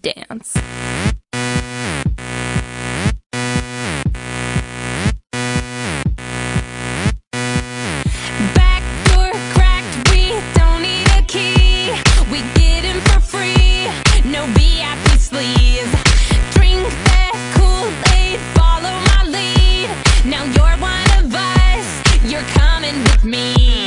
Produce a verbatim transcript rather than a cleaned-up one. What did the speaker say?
Dance. You're coming with me.